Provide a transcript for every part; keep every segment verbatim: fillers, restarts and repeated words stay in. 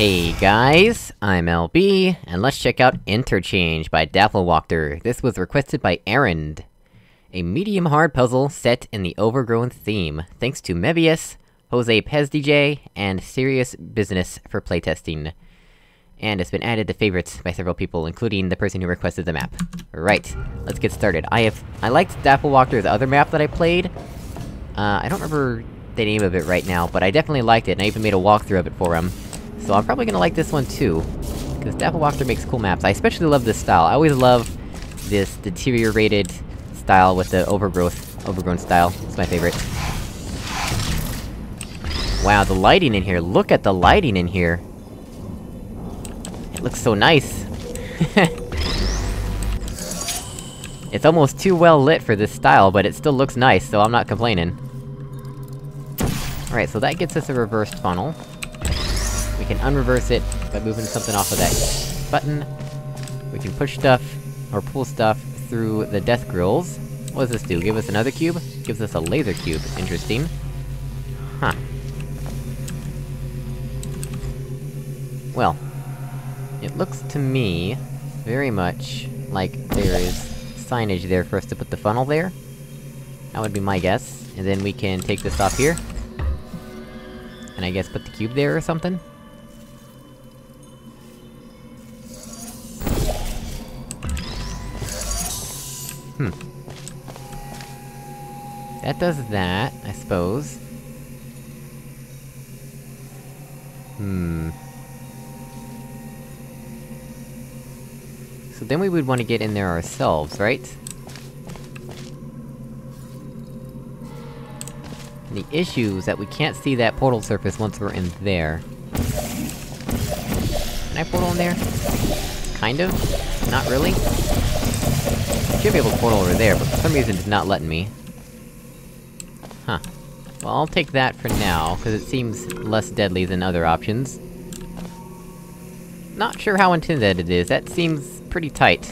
Hey guys, I'm L B, and let's check out Interchange by Dafflewoctor. This was requested by Erend. A medium-hard puzzle set in the overgrown theme, thanks to Mevius, Jose Pez D J, and Serious Business for playtesting. And it's been added to favorites by several people, including the person who requested the map. Right, let's get started. I have- I liked Dafflewoctor's other map that I played. Uh, I don't remember the name of it right now, but I definitely liked it, and I even made a walkthrough of it for him. So I'm probably gonna like this one too, because Dafflewoctor makes cool maps. I especially love this style. I always love this deteriorated style with the overgrowth- overgrown style. It's my favorite. Wow, the lighting in here! Look at the lighting in here! It looks so nice! It's almost too well lit for this style, but it still looks nice, so I'm not complaining. Alright, so that gets us a reversed funnel. We can unreverse it by moving something off of that button. We can push stuff, or pull stuff, through the death grills. What does this do? Give us another cube? Gives us a laser cube. Interesting. Huh. Well. It looks to me very much like there is signage there for us to put the funnel there. That would be my guess. And then we can take this off here. And I guess put the cube there or something? Hmm. That does that, I suppose. Hmm. So then we would want to get in there ourselves, right? And the issue is that we can't see that portal surface once we're in there. Can I portal in there? Kind of? Not really? Should be able to portal over there, but for some reason it's not letting me. Huh. Well, I'll take that for now, because it seems less deadly than other options. Not sure how intense that it is, that seems pretty tight.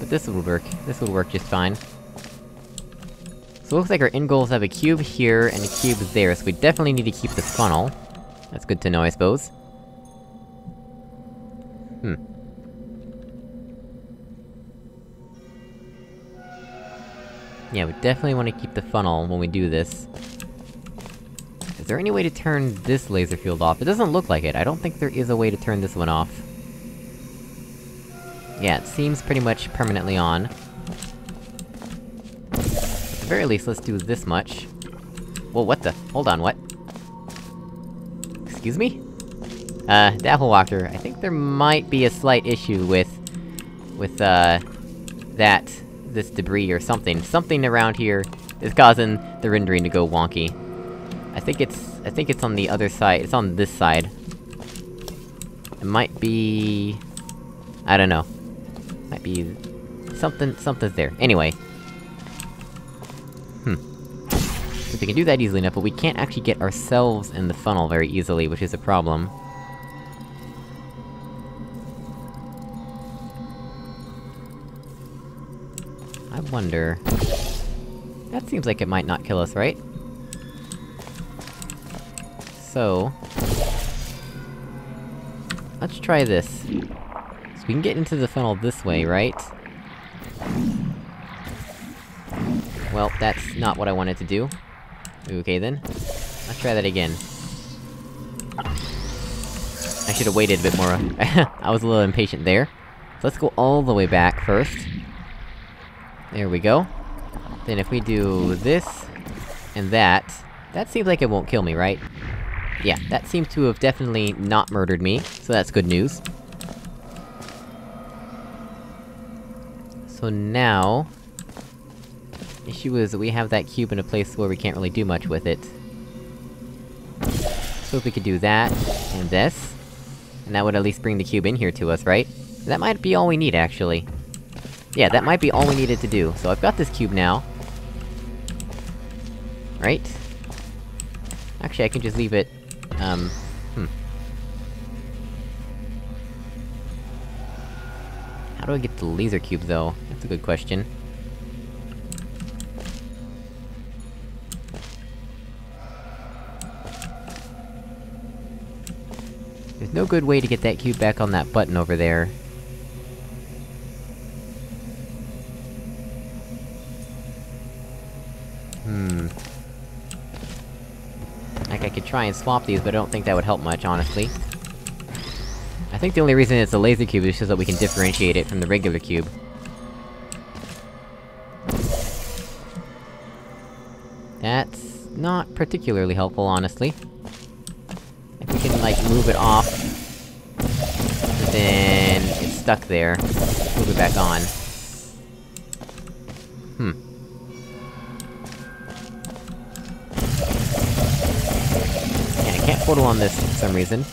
But this would work, this would work just fine. So it looks like our end goals have a cube here, and a cube there, so we definitely need to keep the funnel. That's good to know, I suppose. Hmm. Yeah, we definitely want to keep the funnel when we do this. Is there any way to turn this laser field off? It doesn't look like it, I don't think there is a way to turn this one off. Yeah, it seems pretty much permanently on. At the very least, let's do this much. Whoa, what the- hold on, what? Excuse me? Uh, Dafflewoctor, I think there might be a slight issue with... with, uh... that. This debris or something. Something around here is causing the rendering to go wonky. I think it's- I think it's on the other side- it's on this side. It might be... I don't know. Might be... something- something's there. Anyway. Hmm. So we can do that easily enough, but we can't actually get ourselves in the funnel very easily, which is a problem. I wonder... That seems like it might not kill us, right? So... Let's try this. So we can get into the funnel this way, right? Well, that's not what I wanted to do. Okay then. Let's try that again. I should've waited a bit more. I was a little impatient there. So let's go all the way back first. There we go. Then if we do this... and that... That seems like it won't kill me, right? Yeah, that seems to have definitely not murdered me, so that's good news. So now... the issue is that we have that cube in a place where we can't really do much with it. So if we could do that, and this... and that would at least bring the cube in here to us, right? That might be all we need, actually. Yeah, that might be all we needed to do. So I've got this cube now. Right? Actually, I can just leave it... Um... Hmm. How do I get the laser cube, though? That's a good question. There's no good way to get that cube back on that button over there. Hmm. Like, I could try and swap these, but I don't think that would help much, honestly. I think the only reason it's a laser cube is so that we can differentiate it from the regular cube. That's not particularly helpful, honestly. If we can, like, move it off, then it's stuck there. Move it back on. Hmm. Yeah, I can't portal on this for some reason.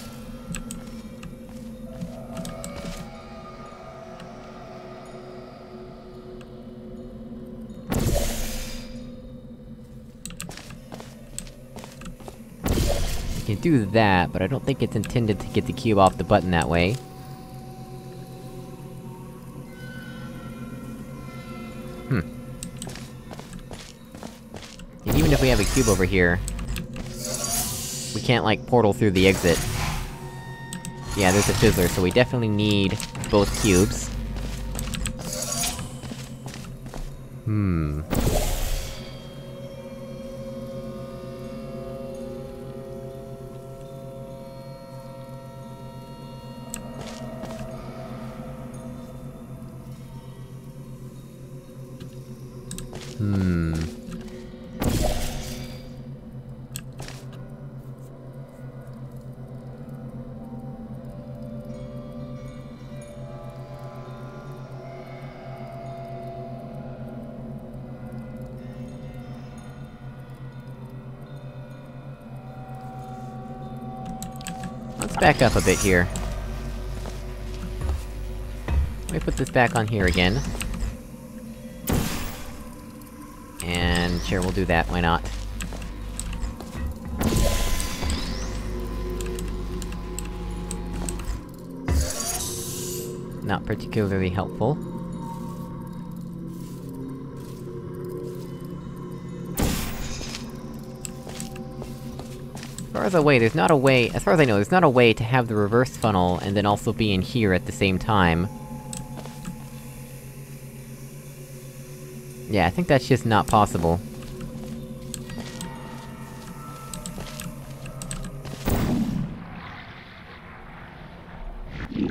You can do that, but I don't think it's intended to get the cube off the button that way. Hmm. And even if we have a cube over here, we can't, like, portal through the exit. Yeah, there's a fizzler, so we definitely need both cubes. Hmm. Hmm... Let's back up a bit here. Let me put this back on here again. And sure, we'll do that, why not? Not particularly helpful. As far as a way, there's not a way- as far as I know, there's not a way to have the reverse funnel and then also be in here at the same time. Yeah, I think that's just not possible. We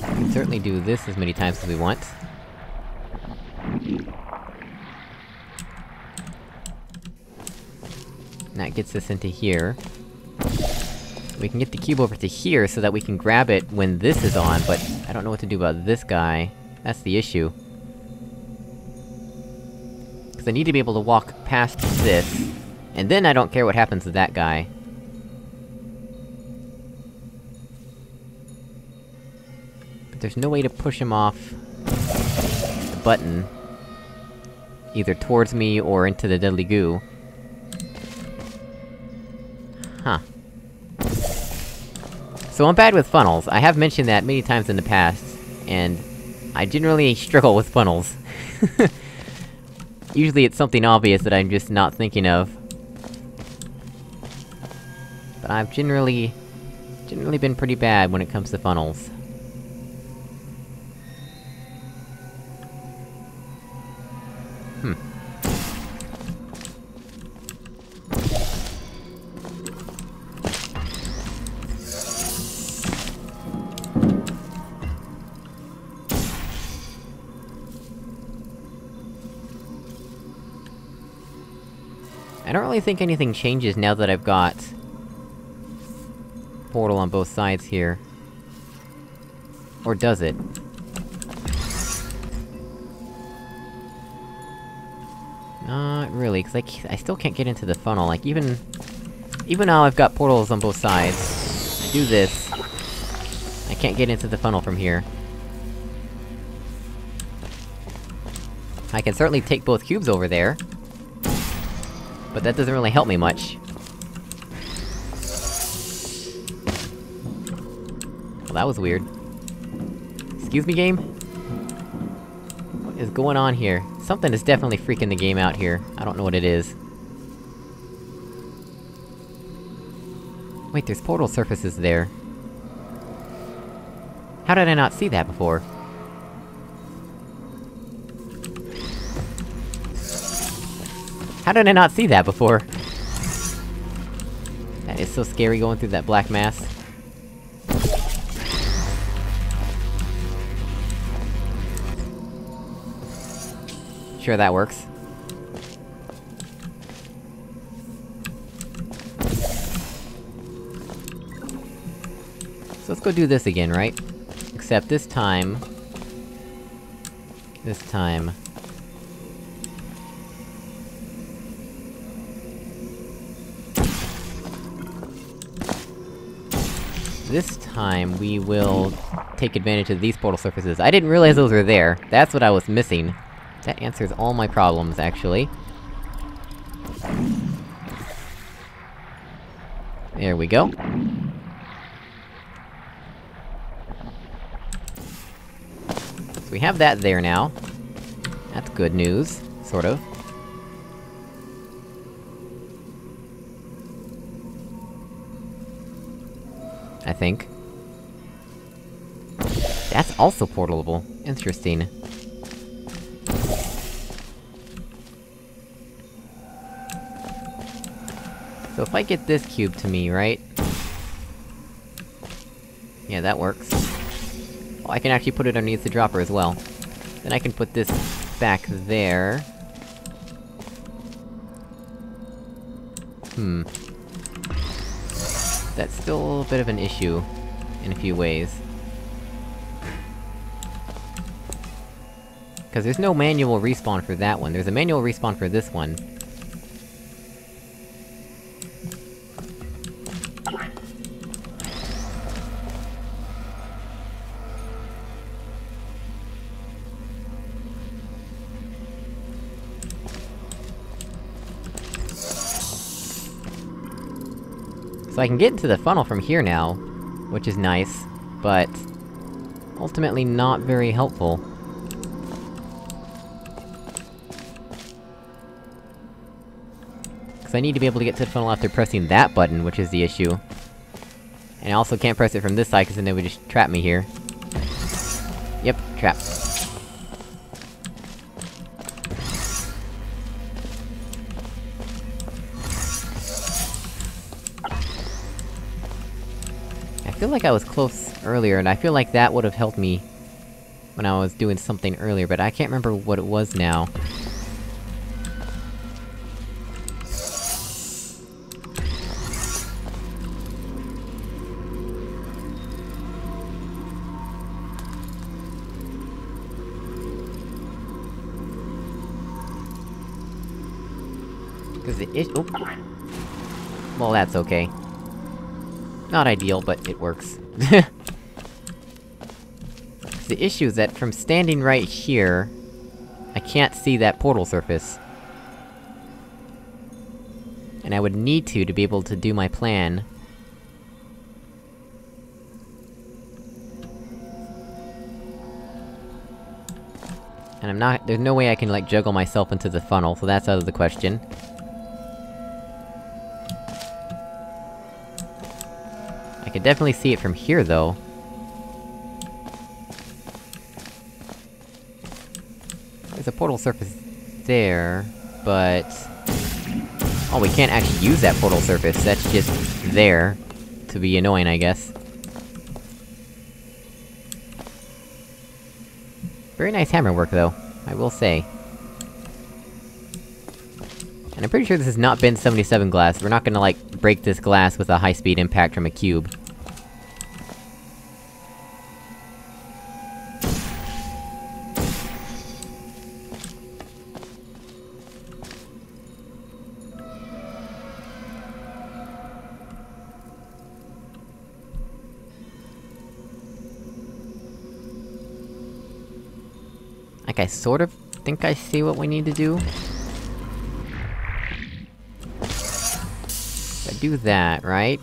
can certainly do this as many times as we want. And that gets us into here. We can get the cube over to here so that we can grab it when this is on, but I don't know what to do about this guy. That's the issue. Because I need to be able to walk past this, and then I don't care what happens to that guy. But there's no way to push him off the button, either towards me or into the deadly goo. Huh. So I'm bad with funnels. I have mentioned that many times in the past, and I generally struggle with funnels. Usually it's something obvious that I'm just not thinking of. But I've generally... generally been pretty bad when it comes to funnels. Hmm. I don't really think anything changes now that I've got portal on both sides here. Or does it? Not really, cause I, c I still can't get into the funnel, like even... Even now I've got portals on both sides, I do this, I can't get into the funnel from here. I can certainly take both cubes over there. But that doesn't really help me much. Well, that was weird. Excuse me, game? What is going on here? Something is definitely freaking the game out here. I don't know what it is. Wait, there's portal surfaces there. How did I not see that before? How did I not see that before? That is so scary, going through that black mass. Sure that works. So let's go do this again, right? Except this time... This time... This time, we will take advantage of these portal surfaces. I didn't realize those were there. That's what I was missing. That answers all my problems, actually. There we go. So we have that there now. That's good news, sort of. I think. That's also portalable. Interesting. So if I get this cube to me, right? Yeah, that works. Oh, I can actually put it underneath the dropper as well. Then I can put this back there. Hmm. That's still a bit of an issue, in a few ways. Cause there's no manual respawn for that one, there's a manual respawn for this one. So I can get into the funnel from here now, which is nice, but... ultimately not very helpful. Cause I need to be able to get to the funnel after pressing that button, which is the issue. And I also can't press it from this side, cause then it would just trap me here. Yep, trap. I feel like I was close earlier, and I feel like that would've helped me when I was doing something earlier, but I can't remember what it was now. Cause the ish- oop. Well, that's okay. Not ideal, but it works. The issue is that from standing right here... I can't see that portal surface. And I would need to, to be able to do my plan. And I'm not- there's no way I can, like, juggle myself into the funnel, so that's out of the question. I can definitely see it from here, though. There's a portal surface there, but... Oh, we can't actually use that portal surface, that's just there. To be annoying, I guess. Very nice hammer work, though, I will say. And I'm pretty sure this has not been seventy-seven glass, we're not gonna, like, break this glass with a high-speed impact from a cube. Like, I sort of think I see what we need to do. If I do that, right?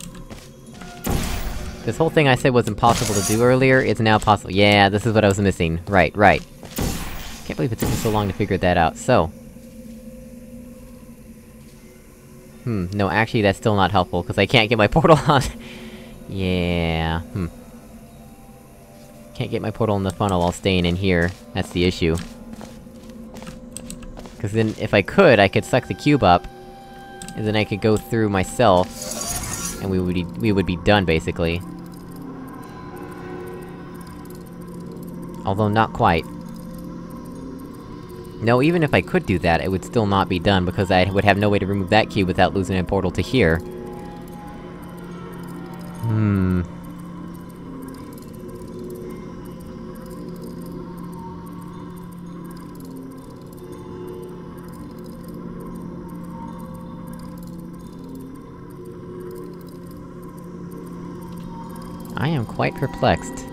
This whole thing I said was impossible to do earlier, it's now possible- yeah, this is what I was missing. Right, right. Can't believe it took me so long to figure that out, so... Hmm, no, actually that's still not helpful, because I can't get my portal on. Yeah, hmm. Can't get my portal in the funnel while staying in here. That's the issue. Because then, if I could, I could suck the cube up, and then I could go through myself, and we would be- we would be done, basically. Although, not quite. No, even if I could do that, it would still not be done, because I would have no way to remove that cube without losing a portal to here. Hmm... I am quite perplexed.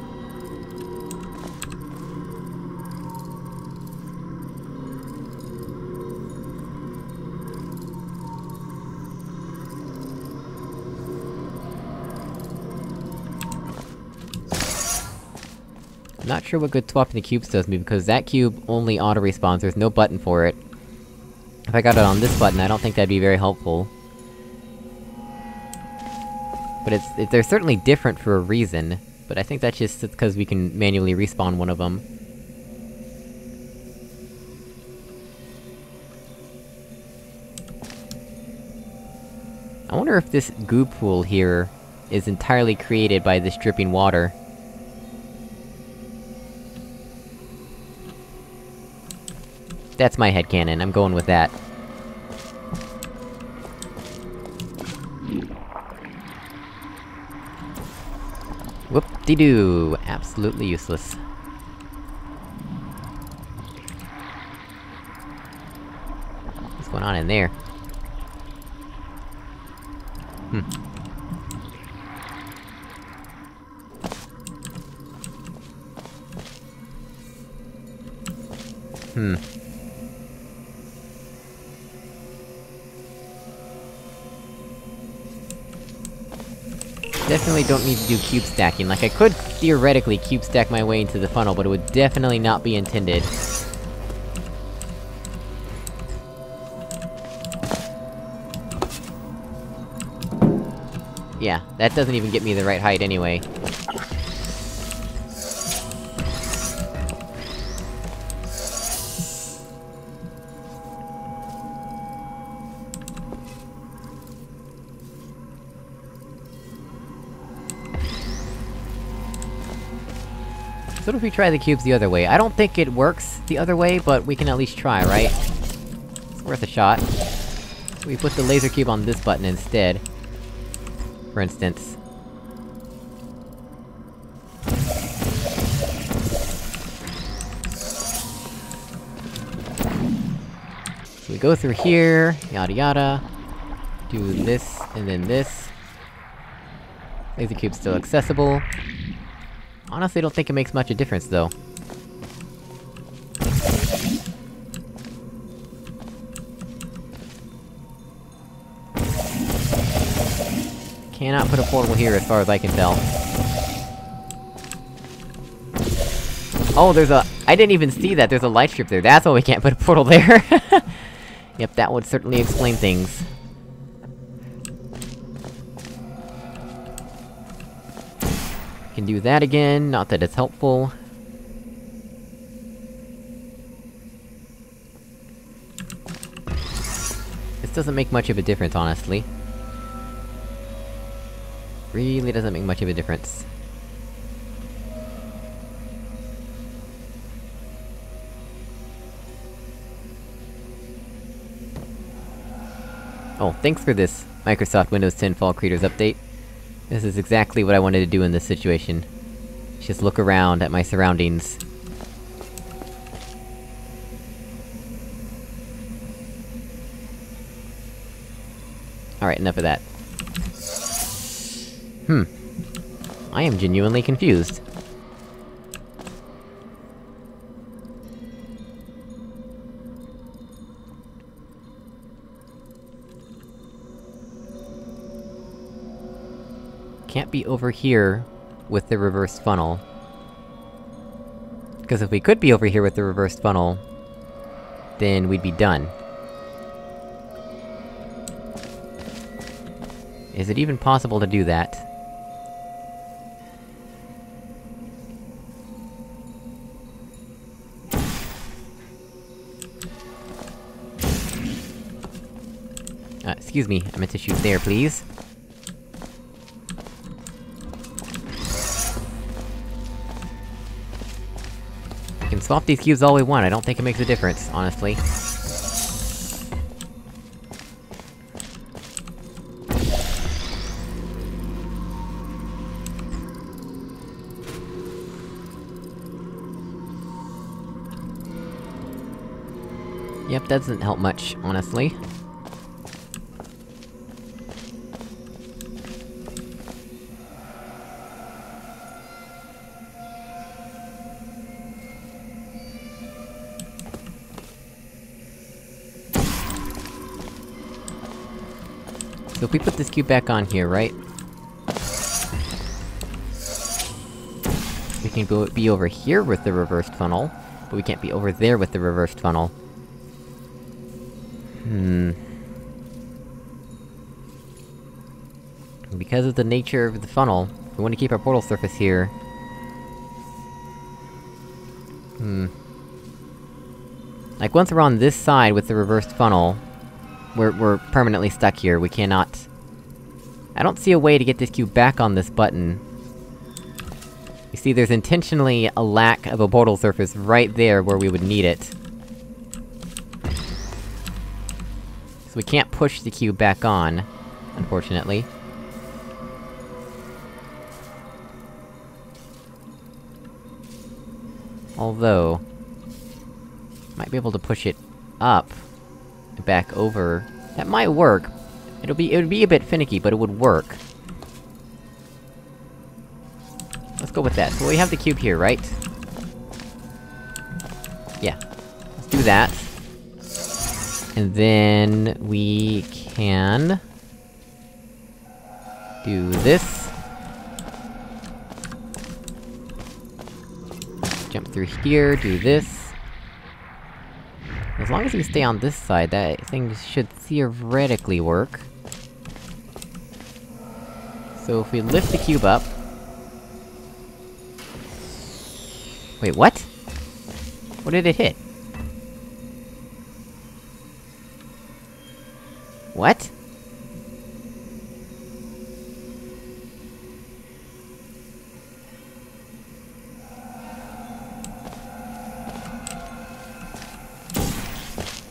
Not sure what good swapping the cubes does me, because that cube only auto-respawns, there's no button for it. If I got it on this button, I don't think that'd be very helpful. But it's- it, they're certainly different for a reason, but I think that's just because we can manually respawn one of them. I wonder if this goo pool here is entirely created by this dripping water. That's my headcanon, I'm going with that. Whoop-de-doo! Absolutely useless. What's going on in there? Hmm. Hmm. Definitely don't need to do cube stacking. Like, I could theoretically cube stack my way into the funnel, but it would definitely not be intended. Yeah, that doesn't even get me the right height anyway. So what if we try the cubes the other way? I don't think it works the other way, but we can at least try, right? It's worth a shot. We put the laser cube on this button instead. For instance. So we go through here, yada yada. Do this, and then this. Laser cube's still accessible. Honestly, I don't think it makes much a difference, though. Cannot put a portal here, as far as I can tell. Oh, there's a- I didn't even see that, there's a light strip there, that's why we can't put a portal there! Yep, that would certainly explain things. Can do that again, not that it's helpful. This doesn't make much of a difference, honestly. Really doesn't make much of a difference. Oh, thanks for this, Microsoft Windows ten Fall Creators update. This is exactly what I wanted to do in this situation. Just look around at my surroundings. Alright, enough of that. Hmm. I am genuinely confused. Can't be over here with the reverse funnel. Because if we could be over here with the reverse funnel, then we'd be done. Is it even possible to do that? Uh, excuse me, I meant to shoot there, please. We can swap these cubes all we want, I don't think it makes a difference, honestly. Yep, that doesn't help much, honestly. So if we put this cube back on here, right? We can be over here with the reversed funnel, but we can't be over there with the reversed funnel. Hmm... Because of the nature of the funnel, we want to keep our portal surface here. Hmm... Like, once we're on this side with the reversed funnel, We're- we're permanently stuck here, we cannot... I don't see a way to get this cube back on this button. You see, there's intentionally a lack of a portal surface right there where we would need it. So we can't push the cube back on, unfortunately. Although... might be able to push it up. Back over... That might work. It'll be- it would be a bit finicky, but it would work. Let's go with that. So we have the cube here, right? Yeah. Let's do that. And then... we can... do this. Jump through here, do this. As long as we stay on this side, that thing should theoretically work. So if we lift the cube up... Wait, what? What did it hit? What?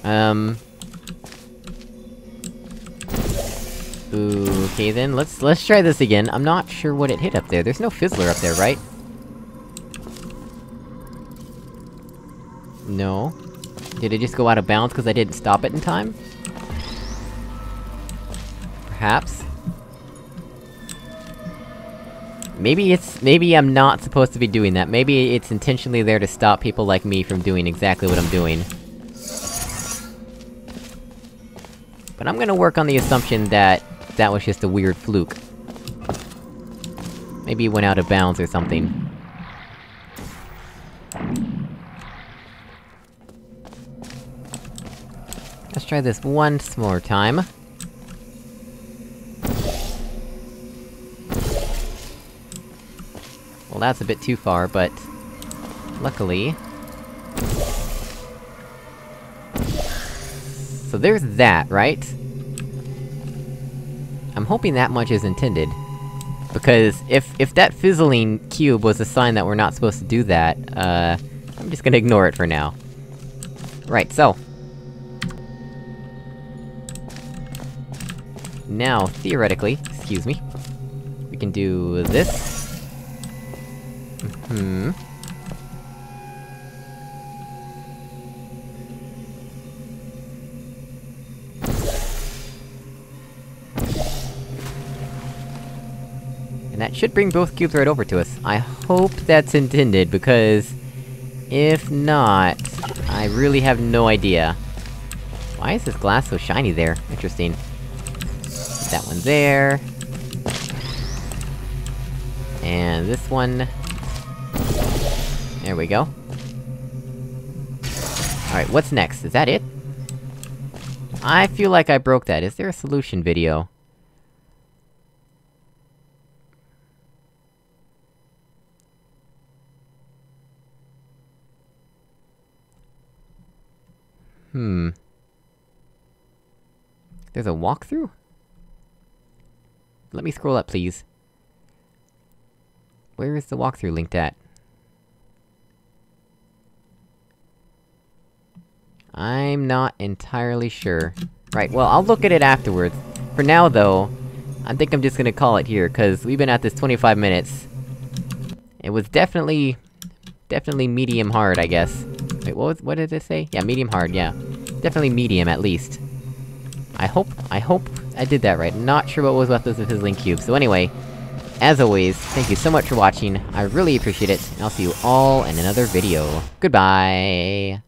Um... Ooh, okay then, let's- let's try this again. I'm not sure what it hit up there. There's no fizzler up there, right? No. Did it just go out of bounds because I didn't stop it in time? Perhaps? Maybe it's- maybe I'm not supposed to be doing that. Maybe it's intentionally there to stop people like me from doing exactly what I'm doing. But I'm gonna work on the assumption that... that was just a weird fluke. Maybe it went out of bounds or something. Let's try this once more time. Well, that's a bit too far, but... luckily... So there's that, right? I'm hoping that much is intended. Because if- if that fizzling cube was a sign that we're not supposed to do that, uh... I'm just gonna ignore it for now. Right, so... Now, theoretically, excuse me... we can do this... Mm-hmm... And that should bring both cubes right over to us. I hope that's intended, because... if not... I really have no idea. Why is this glass so shiny there? Interesting. Put that one there... and this one... there we go. Alright, what's next? Is that it? I feel like I broke that. Is there a solution video? Hmm. There's a walkthrough? Let me scroll up, please. Where is the walkthrough linked at? I'm not entirely sure. Right, well, I'll look at it afterwards. For now, though, I think I'm just gonna call it here, cause we've been at this twenty-five minutes. It was definitely... definitely medium hard, I guess. Wait, what was- what did it say? Yeah, medium hard, yeah. Definitely medium, at least. I hope- I hope I did that right. Not sure what was left of his link cube. So anyway, as always, thank you so much for watching, I really appreciate it, and I'll see you all in another video. Goodbye!